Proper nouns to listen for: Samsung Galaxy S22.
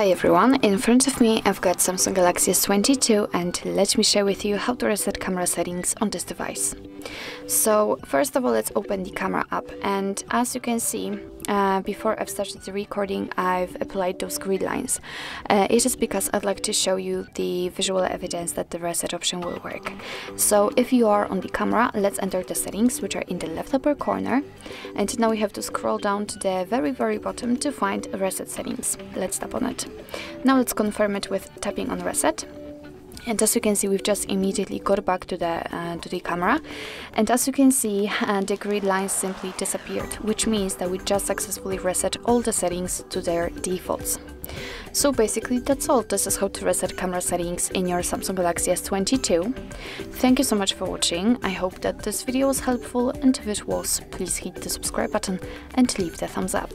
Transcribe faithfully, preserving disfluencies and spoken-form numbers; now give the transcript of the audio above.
Hi everyone, in front of me I've got Samsung Galaxy S twenty-two and let me share with you how to reset camera settings on this device. So first of all, let's open the camera app, and as you can see, uh, before I've started the recording I've applied those grid lines. Uh, it is because I'd like to show you the visual evidence that the reset option will work. So if you are on the camera, let's enter the settings, which are in the left upper corner, and now we have to scroll down to the very very bottom to find reset settings. Let's tap on it. Now let's confirm it with tapping on reset. And as you can see, we've just immediately got back to the uh, to the camera, and as you can see, uh, the grid lines simply disappeared, which means that we just successfully reset all the settings to their defaults. So basically that's all. This is how to reset camera settings in your Samsung Galaxy S twenty-two. Thank you so much for watching. I hope that this video was helpful, and if it was, please hit the subscribe button and leave the thumbs up.